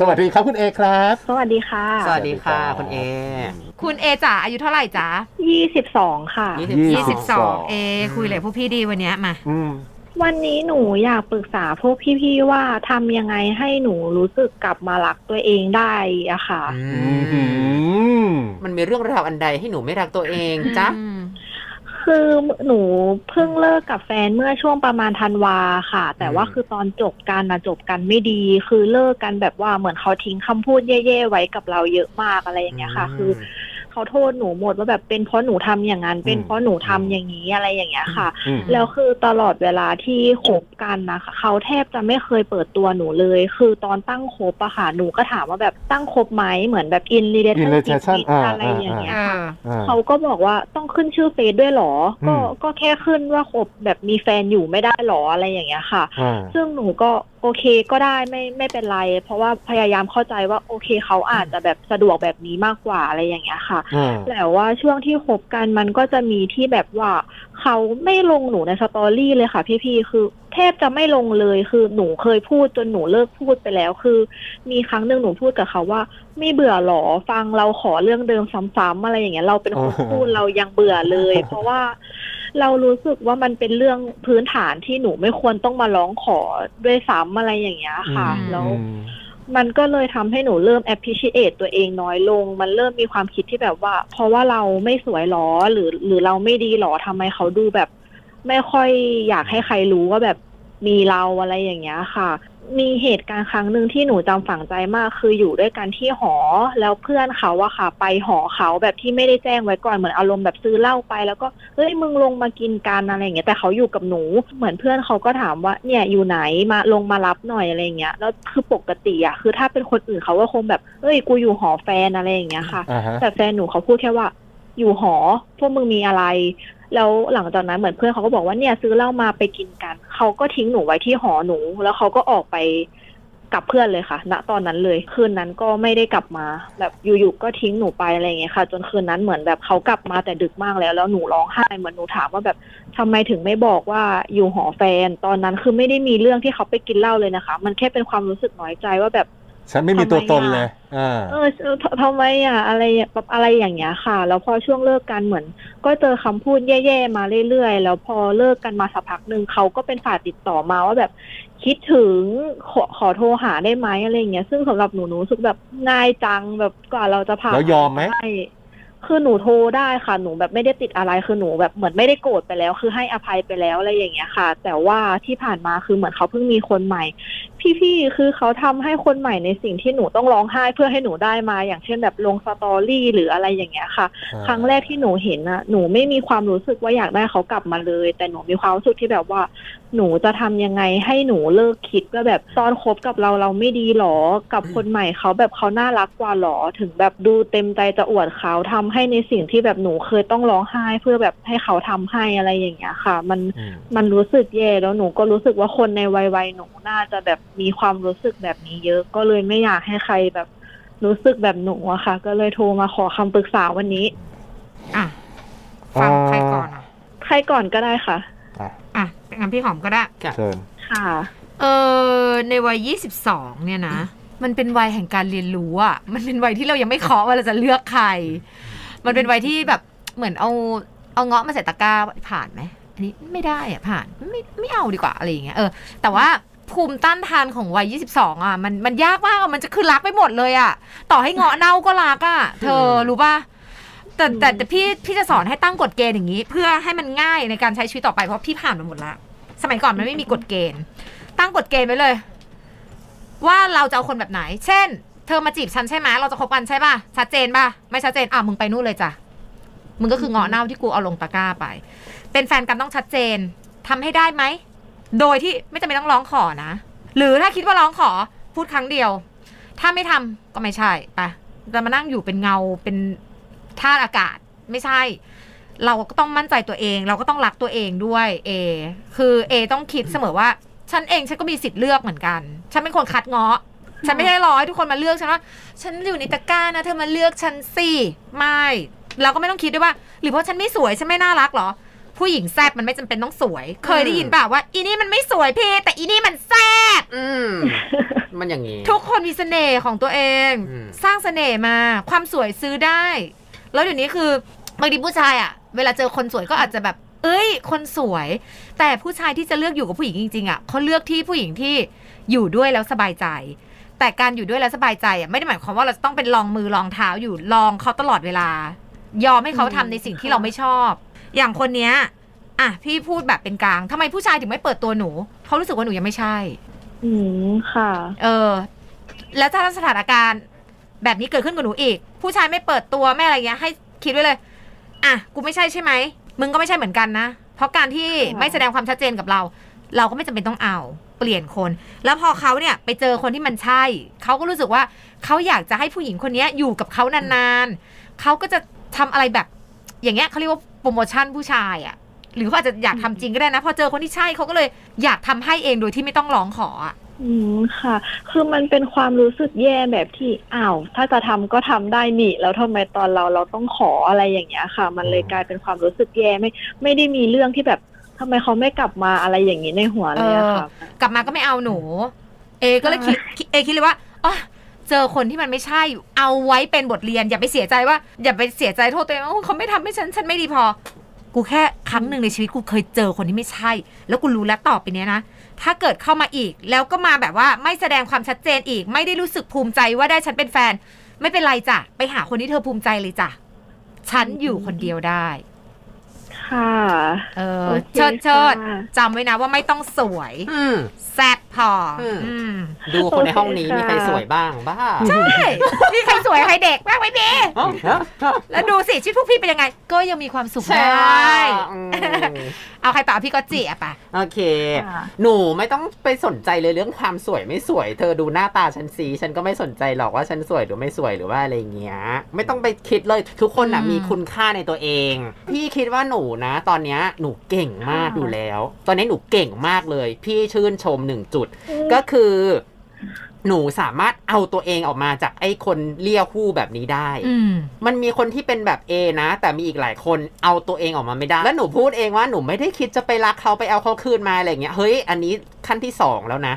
สวัสดีครับคุณเอครับสวัสดีค่ะสวัสดีค่ะคุณเอคุณเอจ๋าอายุเท่าไหร่จ๋า22ค่ะ22เอคุยเลยพวกพี่ดีวันนี้มาวันนี้หนูอยากปรึกษาพวกพี่ๆว่าทำยังไงให้หนูรู้สึกกลับมารักตัวเองได้อะค่ะมันมีเรื่องราวอันใดให้หนูไม่รักตัวเองจ๊ะคือหนูเพิ่งเลิกกับแฟนเมื่อช่วงประมาณธันวาค่ะแต่ว่าคือตอนจบกันไม่ดีคือเลิกกันแบบว่าเหมือนเขาทิ้งคำพูดแย่ๆไว้กับเราเยอะมากอะไรอย่างเงี้ยค่ะคือเขาโทษหนูหมดว่าแบบเป็นเพราะหนูทำอย่างนั้นเป็นเพราะหนูทำอย่างนี้อะไรอย่างเงี้ยค่ะแล้วคือตลอดเวลาที่คบกันนะเขาแทบจะไม่เคยเปิดตัวหนูเลยคือตอนตั้งคบอะค่ะหนูก็ถามว่าแบบตั้งคบไหมเหมือนแบบอินรีเลชั่นอะไรอย่างเงี้ยค่ะเขาก็บอกว่าต้องขึ้นชื่อเฟซด้วยหรอก็แค่ขึ้นว่าคบแบบมีแฟนอยู่ไม่ได้หรออะไรอย่างเงี้ยค่ะซึ่งหนูก็โอเคก็ได้ไม่เป็นไรเพราะว่าพยายามเข้าใจว่าโอเคเขาอาจจะแบบสะดวกแบบนี้มากกว่าอะไรอย่างเงี้ยค่ะแต่ว่าช่วงที่คบกันมันก็จะมีที่แบบว่าเขาไม่ลงหนูในสตอรี่เลยค่ะพี่ๆคือแทบจะไม่ลงเลยคือหนูเคยพูดจนหนูเลิกพูดไปแล้วคือมีครั้งหนึ่งหนูพูดกับเขาว่าไม่เบื่อหรอฟังเราขอเรื่องเดิมซ้ำๆอะไรอย่างเงี้ยเราเป็นคนพูดเรายังเบื่อเลยเพราะว่าเรารู้สึกว่ามันเป็นเรื่องพื้นฐานที่หนูไม่ควรต้องมาร้องขอด้วยซ้ำอะไรอย่างเงี้ยค่ะแล้วมันก็เลยทำให้หนูเริ่ม appreciate ตัวเองน้อยลงมันเริ่มมีความคิดที่แบบว่าเพราะว่าเราไม่สวยหรอหรือเราไม่ดีหรอทำไมเขาดูแบบไม่ค่อยอยากให้ใครรู้ว่าแบบมีเราอะไรอย่างเงี้ยค่ะมีเหตุการณ์ครั้งหนึ่งที่หนูจำฝังใจมากคืออยู่ด้วยกันที่หอแล้วเพื่อนเขาอะค่ะไปหอเขาแบบที่ไม่ได้แจ้งไว้ก่อนเหมือนอารมณ์แบบซื้อเหล้าไปแล้วก็เฮ้ยมึงลงมากินกันอะไรอย่างเงี้ยแต่เขาอยู่กับหนูเหมือนเพื่อนเขาก็ถามว่าเนี่ยอยู่ไหนมาลงมารับหน่อยอะไรเงี้ยแล้วคือปกติอะคือถ้าเป็นคนอื่นเขาก็คงแบบเฮ้ยกูอยู่หอแฟนอะไรอย่างเงี้ยค่ะ แต่แฟนหนูเขาพูดแค่ว่าอยู่หอพวกมึงมีอะไรแล้วหลังจากนั้นเหมือนเพื่อนเขาก็บอกว่าเนี่ยซื้อเหล้ามาไปกินกันเขาก็ทิ้งหนูไว้ที่หอหนูแล้วเขาก็ออกไปกับเพื่อนเลยค่ะณตอนนั้นเลยคืนนั้นก็ไม่ได้กลับมาแบบอยู่ๆก็ทิ้งหนูไปอะไรอย่างเงี้ยค่ะจนคืนนั้นเหมือนแบบเขากลับมาแต่ดึกมากแล้วหนูร้องไห้เหมือนหนูถามว่าแบบทำไมถึงไม่บอกว่าอยู่หอแฟนตอนนั้นคือไม่ได้มีเรื่องที่เขาไปกินเหล้าเลยนะคะมันแค่เป็นความรู้สึกน้อยใจว่าแบบฉันไม่มีตัวตนเลยทำไมอ่ะอะไรอย่างเงี้ยค่ะแล้วพอช่วงเลิกกันเหมือนก็เจอคำพูดแย่ๆมาเรื่อยๆแล้วพอเลิกกันมาสักพักหนึ่งเขาก็เป็นฝ่ายติดต่อมาว่าแบบคิดถึงขอโทรหาได้ไหมอะไรอย่างเงี้ยซึ่งสำหรับหนูรู้สึกแบบง่ายจังแบบกว่าเราจะผ่านแล้วยอมไหมคือหนูโทรได้ค่ะหนูแบบไม่ได้ติดอะไรคือหนูแบบเหมือนไม่ได้โกรธไปแล้วคือให้อภัยไปแล้วอะไรอย่างเงี้ยค่ะแต่ว่าที่ผ่านมาคือเหมือนเขาเพิ่งมีคนใหม่พี่ๆคือเขาทำให้คนใหม่ในสิ่งที่หนูต้องร้องไห้เพื่อให้หนูได้มาอย่างเช่นแบบลงสตอรี่หรืออะไรอย่างเงี้ยค่ะครั้งแรกที่หนูเห็นนะหนูไม่มีความรู้สึกว่าอยากได้เขากลับมาเลยแต่หนูมีความรู้สึกที่แบบว่าหนูจะทำยังไงให้หนูเลิกคิดว่าแบบตอนคบกับเราไม่ดีหรอกับคนใหม่เขาแบบเขาน่ารักกว่าหรอถึงแบบดูเต็มใจจะอวดเขาทำให้ในสิ่งที่แบบหนูเคยต้องร้องไห้เพื่อแบบให้เขาทำให้อะไรอย่างเงี้ยค่ะมันรู้สึกแย่แล้วหนูก็รู้สึกว่าคนในวัยหนูน่าจะแบบมีความรู้สึกแบบนี้เยอะก็เลยไม่อยากให้ใครแบบรู้สึกแบบหนูอะค่ะก็เลยโทรมาขอคำปรึกษาวันนี้อ่ะฟังใครก่อนอ่ะใครก่อนก็ได้ค่ะอ่ะงั้นพี่หอมก็ได้เชิญค่ะในวัย22เนี่ยนะมันเป็นวัยแห่งการเรียนรู้อ่ะมันเป็นวัยที่เรายังไม่เคาะว่าเราจะเลือกใครมันเป็นวัยที่แบบเหมือนเอาเงาะมาใส่ตะกร้าผ่านไหมอันนี้ไม่ได้อ่ะผ่านไม่เอาดีกว่าอะไรอย่างเงี้ยแต่ว่าภูมิต้านทานของวัย22อ่ะมันยากมากมันจะคือรักไปหมดเลยอ่ะต่อให้เงาะเน่าก็รักอ่ะเธอรู้ป่ะแต่พี่จะสอนให้ตั้งกฎเกณฑ์อย่างนี้เพื่อให้มันง่ายในการใช้ชีวิตต่อไปเพราะพี่ผ่านมาหมดละสมัยก่อนมันไม่มีกฎเกณฑ์ตั้งกฎเกณฑ์ไว้เลยว่าเราจะเอาคนแบบไหนเช่นเธอมาจีบฉันใช่ไหมเราจะคบกันใช่ป่ะชัดเจนป่ะไม่ชัดเจนอ่ะมึงไปนู่นเลยจ้ะมึงก็คือเงาะเน่าที่กูเอาลงตะกร้าไปเป็นแฟนกันต้องชัดเจนทำให้ได้ไหมโดยที่ไม่จำเป็นต้องร้องขอนะหรือถ้าคิดว่าร้องขอพูดครั้งเดียวถ้าไม่ทำก็ไม่ใช่ไปจะมานั่งอยู่เป็นเงาเป็นธาตุอากาศไม่ใช่เราก็ต้องมั่นใจตัวเองเราก็ต้องรักตัวเองด้วยคือต้องคิดเสมอว่าฉันเองฉันก็มีสิทธิ์เลือกเหมือนกันฉันเป็นคนคัดเงาะฉันไม่ได้รอให้ทุกคนมาเลือกฉันว่าฉันอยู่ในตะกร้านะเธอมาเลือกฉันสิไม่เราก็ไม่ต้องคิดด้วยว่าหรือเพราะฉันไม่สวยฉันไม่น่ารักหรอผู้หญิงแซ่บมันไม่จำเป็นต้องสวยเคยได้ยินเปล่าว่าอีนี่มันไม่สวยพี่แต่อีนี่มันแซ่บ บมันอย่างงี้ทุกคนมีเสน่ห์ของตัวเองสร้างเสน่ห์มาความสวยซื้อได้แล้วเดี๋ยวนี้คือบางทีผู้ชายอ่ะเวลาเจอคนสวยก็อาจจะแบบเอ้ยคนสวยแต่ผู้ชายที่จะเลือกอยู่กับผู้หญิงจริงๆอ่ะเขาเลือกที่ผู้หญิงที่อยู่ด้วยแล้วสบายใจแต่การอยู่ด้วยแล้วสบายใจอ่ะไม่ได้หมายความว่าเราจะต้องเป็นรองมือรองเท้าอยู่รองเขาตลอดเวลายอมให้เขาทำในสิ่งที่เราไม่ชอบอย่างคนเนี้ยอ่ะพี่พูดแบบเป็นกลางทำไมผู้ชายถึงไม่เปิดตัวหนูเขารู้สึกว่าหนูยังไม่ใช่ค่ะแล้วถ้าสถานการณ์แบบนี้เกิดขึ้นกับหนูอีกผู้ชายไม่เปิดตัวไม่อะไรเงี้ยให้คิดไว้เลยอ่ะกูไม่ใช่ใช่ไหมมึงก็ไม่ใช่เหมือนกันนะเพราะการที่ไม่แสดงความชัดเจนกับเราก็ไม่จำเป็นต้องเอาเปลี่ยนคนแล้วพอเขาเนี่ยไปเจอคนที่มันใช่เขาก็รู้สึกว่าเขาอยากจะให้ผู้หญิงคนนี้อยู่กับเขานานๆเขาก็จะทำอะไรแบบอย่างเงี้ยเขาเรียกว่าโปรโมชั่นผู้ชายอ่ะหรือเขาอาจจะอยากทำจริงก็ได้นะพอเจอคนที่ใช่เขาก็เลยอยากทำให้เองโดยที่ไม่ต้องร้องขออ่ะค่ะคือมันเป็นความรู้สึกแย่แบบที่อ้าวถ้าจะทำก็ทำได้นี่แล้วทำไมตอนเราต้องขออะไรอย่างเงี้ยค่ะมันเลยกลายเป็นความรู้สึกแย่ไม่ได้มีเรื่องที่แบบทำไมเขาไม่กลับมาอะไรอย่างนี้ในหัวเลยค่ะกลับมาก็ไม่เอาหนูเอก็เลยคิดเลยว่าอ๋อเจอคนที่มันไม่ใช่เอาไว้เป็นบทเรียนอย่าไปเสียใจโทษตัวเองว่าเขาไม่ทำให้ฉันไม่ดีพอกูแค่ครั้งหนึ่งในชีวิตกูเคยเจอคนที่ไม่ใช่แล้วกูรู้แล้วต่อไปเนี้ยนะถ้าเกิดเข้ามาอีกแล้วก็มาแบบว่าไม่แสดงความชัดเจนอีกไม่ได้รู้สึกภูมิใจว่าได้ฉันเป็นแฟนไม่เป็นไรจ้ะไปหาคนที่เธอภูมิใจเลยจ้ะฉันอยู่คนเดียวได้ค่ะเชิดจำไว้นะว่าไม่ต้องสวยแซ่บพอดูคนในห้องนี้มีใครสวยบ้างบ้าใช่มีใครสวยใครเด็กบ้างไหมพี่แล้วดูสิชีวิตพวกพี่เป็นยังไงก็ยังมีความสุขได้เอาใครต่อพี่ก็จีบป่ะโอเคหนูไม่ต้องไปสนใจเลยเรื่องความสวยไม่สวยเธอดูหน้าตาฉันสิฉันก็ไม่สนใจหรอกว่าฉันสวยหรือไม่สวยหรือว่าอะไรเงี้ยไม่ต้องไปคิดเลยทุกคนนะมีคุณค่าในตัวเองพี่คิดว่าหนูนะตอนนี้หนูเก่งมากอยู่แล้วตอนนี้หนูเก่งมากเลยพี่ชื่นชมหนึ่งจุดก็คือหนูสามารถเอาตัวเองออกมาจากไอ้คนเลี้ยวคู่แบบนี้ได้มันมีคนที่เป็นแบบเอนะแต่มีอีกหลายคนเอาตัวเองออกมาไม่ได้แล้วหนูพูดเองว่าหนูไม่ได้คิดจะไปรักเขาไปเอาเขาคืนมาอะไรเงี้ยเฮ้ยอันนี้ขั้นที่2แล้วนะ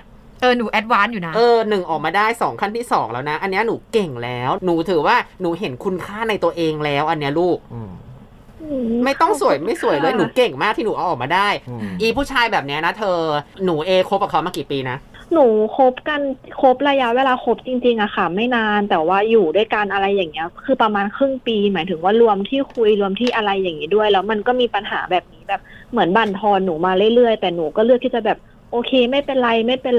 หนูแอดวานซ์อยู่นะหนึ่งออกมาได้2ขั้นที่2แล้วนะอันนี้หนูเก่งแล้วหนูถือว่าหนูเห็นคุณค่าในตัวเองแล้วอันเนี้ยลูกไม่ต้องสวยไม่สวยเลยหนูเก่งมากที่หนูเอาออกมาได้อีผู้ชายแบบเนี้ยนะเธอหนูเอคบกับเขามากี่ปีนะหนูคบระยะเวลาคบจริงๆอะค่ะไม่นานแต่ว่าอยู่ด้วยกันอะไรอย่างเงี้ยคือประมาณครึ่งปีหมายถึงว่ารวมที่คุยรวมที่อะไรอย่างงี้ด้วยแล้วมันก็มีปัญหาแบบนี้แบบเหมือนบั่นทอนหนูมาเรื่อยๆแต่หนูก็เลือกที่จะแบบโอเคไม่เป็น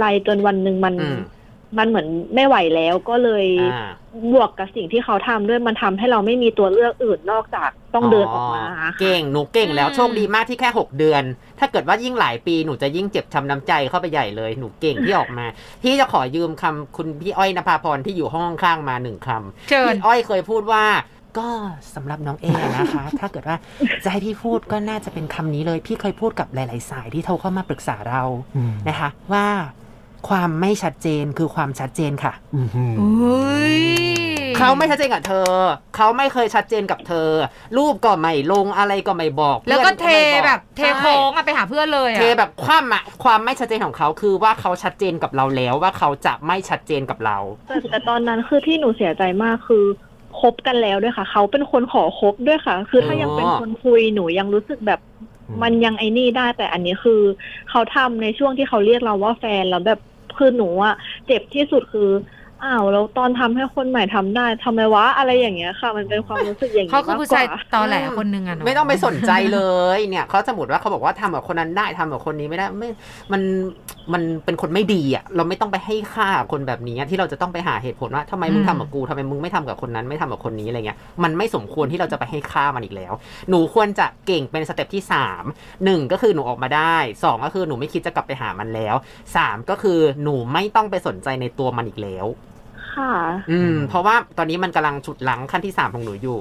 ไรจนวันหนึ่งมันเหมือนไม่ไหวแล้วก็เลยบวกกับสิ่งที่เขาทำด้วยมันทำให้เราไม่มีตัวเลือกอื่นนอกจากต้องเดินออกมาเก่งหนูเก่งแล้วโชคดีมากที่แค่6เดือนถ้าเกิดว่ายิ่งหลายปีหนูจะยิ่งเจ็บช้ำน้ำใจเข้าไปใหญ่เลยหนูเก่งที่ออกมาพี่จะขอยืมคำคุณพี่อ้อยณภาพรที่อยู่ห้องข้างมา1คำพี่อ้อยเคยพูดว่าก็สำหรับน้องเอนะคะถ้าเกิดว่าจะให้พี่พูดก็น่าจะเป็นคำนี้เลยพี่เคยพูดกับหลายๆสายที่โทรเข้ามาปรึกษาเรานะคะว่าความไม่ชัดเจนคือความชัดเจนค่ะเขาไม่ชัดเจนกับเธอเขาไม่เคยชัดเจนกับเธอรูปก็ไม่ลงอะไรก็ไม่บอกแล้วก็เทแบบเทโค้งไปหาเพื่อนเลยเทแบบความไม่ชัดเจนของเขาคือว่าเขาชัดเจนกับเราแล้วว่าเขาจะไม่ชัดเจนกับเราแต่ตอนนั้นคือที่หนูเสียใจมากคือคบกันแล้วด้วยค่ะเขาเป็นคนขอคบด้วยค่ะคือถ้ายังเป็นคนคุยหนูยังรู้สึกแบบมันยังไอ้นี่ได้แต่อันนี้คือเขาทำในช่วงที่เขาเรียกเราว่าแฟนแล้วแบบคือหนูอะเจ็บที่สุดคืออ้าวแล้วตอนทำให้คนใหม่ทำได้ทำไมวะอะไรอย่างเงี้ยค่ะมันเป็นความรู้สึกอย่างนี้มากกว่าเขาคือผู้ชายตอแหลคนนึงอะไม่ต้องไปสนใจเลยเนี่ยเขาสมมติว่าเขาบอกว่าทำกับคนนั้นได้ทำกับคนนี้ไม่ได้มันเป็นคนไม่ดีอะเราไม่ต้องไปให้ค่าคนแบบนี้ที่เราจะต้องไปหาเหตุผลว่าทำไมมึงทำกับกูทำไมมึงไม่ทำกับคนนั้นไม่ทำกับคนนี้อะไรเงี้ยมันไม่สมควรที่เราจะไปให้ค่ามันอีกแล้วหนูควรจะเก่งเป็นสเต็ปที่3 1ก็คือหนูออกมาได้2ก็คือหนูไม่คิดจะกลับไปหามันแล้ว3ก็คือหนูไม่ต้องไปสนใจในตัวมันอีกแล้วค่ะเพราะว่าตอนนี้มันกำลังฉุดหลังขั้นที่3ของหนูอยู่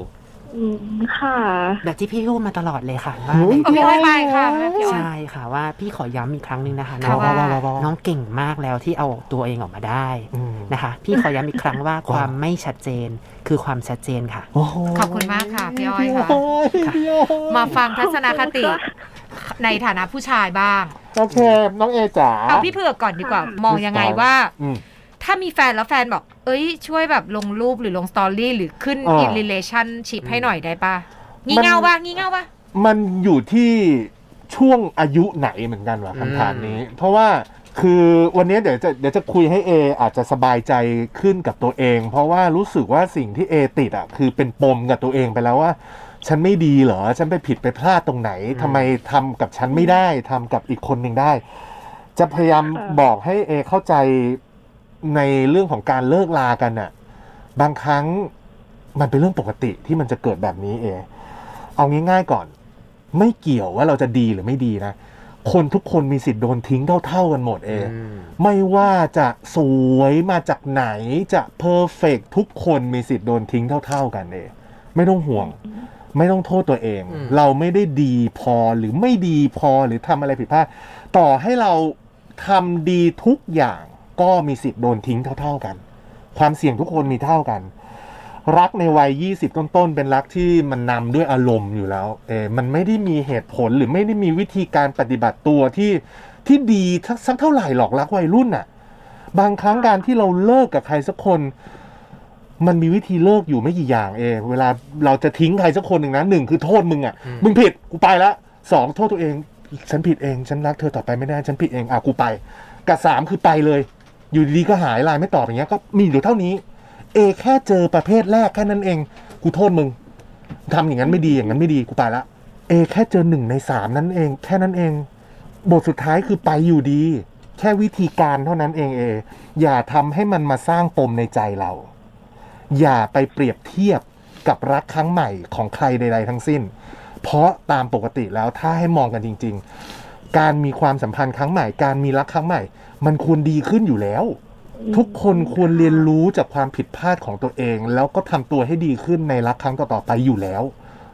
ค่ะแบบที่พี่พูดมาตลอดเลยค่ะว่าพี่อ้อยไปค่ะใช่ค่ะว่าพี่ขอย้ำอีกครั้งหนึ่งนะคะน้องเก่งมากแล้วที่เอาตัวเองออกมาได้นะคะพี่ขอย้ำอีกครั้งว่าความไม่ชัดเจนคือความชัดเจนค่ะขอบคุณมากค่ะพี่อ้อยค่ะมาฟังทัศนคติในฐานะผู้ชายบ้าง น้องเพมน้องเอจ๋าเอาพี่เผือกก่อนดีกว่ามองยังไงว่าถ้ามีแฟนแล้วแฟนบอกเอ้ยช่วยแบบลงรูปหรือลงสตอรี่หรือขึ้น in relationship ให้หน่อยได้ป่ะงี่เง่าป่ะงี่เง่าป่ะมันอยู่ที่ช่วงอายุไหนเหมือนกันวะคำถามนี้เพราะว่าคือวันนี้เดี๋ยวจะคุยให้เออาจจะสบายใจขึ้นกับตัวเองเพราะว่ารู้สึกว่าสิ่งที่เอติดอ่ะคือเป็นปมกับตัวเองไปแล้วว่าฉันไม่ดีเหรอฉันไปผิดไปพลาดตรงไหนทำไมทำกับฉันไม่ได้ทำกับอีกคนหนึ่งได้จะพยายามบอกให้เอเข้าใจในเรื่องของการเลิกลากันอ่ะบางครั้งมันเป็นเรื่องปกติที่มันจะเกิดแบบนี้เอเอาง่ายๆก่อนไม่เกี่ยวว่าเราจะดีหรือไม่ดีนะคนทุกคนมีสิทธิ์โดนทิ้งเท่าๆกันหมดเองไม่ว่าจะสวยมาจากไหนจะเพอร์เฟกต์ทุกคนมีสิทธิ์โดนทิ้งเท่าๆกันเองไม่ต้องห่วงไม่ต้องโทษตัวเองเราไม่ได้ดีพอหรือไม่ดีพอหรือทำอะไรผิดพลาดต่อให้เราทำดีทุกอย่างก็มีสิทธิ์โดนทิ้งเท่าๆกันความเสี่ยงทุกคนมีเท่ากันรักในวัย20ต้นๆเป็นรักที่มันนำด้วยอารมณ์อยู่แล้วมันไม่ได้มีเหตุผลหรือไม่ได้มีวิธีการปฏิบัติตัวที่ดีสักเท่าไหร่หรอกรักวัยรุ่นน่ะบางครั้งการที่เราเลิกกับใครสักคนมันมีวิธีเลิกอยู่ไม่กี่อย่างเวลาเราจะทิ้งใครสักคนหนึ่งนะหนึ่งคือโทษมึงอ่ะมึงผิดกูไปละสองโทษตัวเองฉันผิดเองฉันรักเธอต่อไปไม่ได้ฉันผิดเองกูไปกับสามคือไปเลยอยู่ดีๆก็หายไลน์ไม่ตอบอย่างเงี้ยก็มีอยู่เท่านี้เอแค่เจอประเภทแรกแค่นั้นเองกูโทษมึงทำอย่างนั้นไม่ดีอย่างนั้นไม่ดีกูไปละเอแค่เจอหนึ่งในสามนั้นเองแค่นั้นเองบทสุดท้ายคือไปอยู่ดีแค่วิธีการเท่านั้นเองเออย่าทำให้มันมาสร้างปมในใจเราอย่าไปเปรียบเทียบกับรักครั้งใหม่ของใครใดๆทั้งสิ้นเพราะตามปกติแล้วถ้าให้มองกันจริงๆการมีความสัมพันธ์ครั้งใหม่การมีรักครั้งใหม่มันควรดีขึ้นอยู่แล้วทุกคนควรเรียนรู้จากความผิดพลาดของตัวเองแล้วก็ทำตัวให้ดีขึ้นในรักครั้งต่อๆไปอยู่แล้ว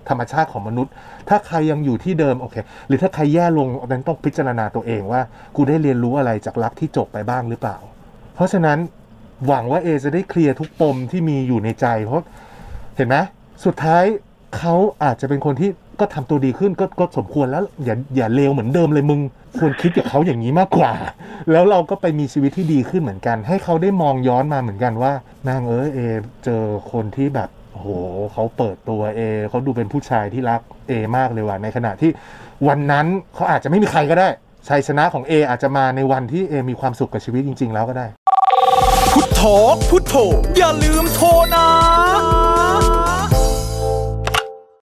ธรรมชาติของมนุษย์ถ้าใครยังอยู่ที่เดิมโอเคหรือถ้าใครแย่ลงนั้นต้องพิจารณาตัวเองว่ากูได้เรียนรู้อะไรจากรักที่จบไปบ้างหรือเปล่าเพราะฉะนั้นหวังว่าเอจะได้เคลียร์ทุกปมที่มีอยู่ในใจเพราะเห็นไหมสุดท้ายเขาอาจจะเป็นคนที่ก็ทำตัวดีขึ้นก็สมควรแล้วอย่าเลวเหมือนเดิมเลยมึงควรคิดกับเขาอย่างนี้มากกว่าแล้วเราก็ไปมีชีวิตที่ดีขึ้นเหมือนกันให้เขาได้มองย้อนมาเหมือนกันว่านางเอเจอคนที่แบบโหเขาเปิดตัวเอเขาดูเป็นผู้ชายที่รักเอมากเลยว่ะในขณะที่วันนั้นเขาอาจจะไม่มีใครก็ได้ชัยชนะของเออาจจะมาในวันที่เอมีความสุขกับชีวิตจริงๆแล้วก็ได้พุทโธพุทโธอย่าลืมโทรนะ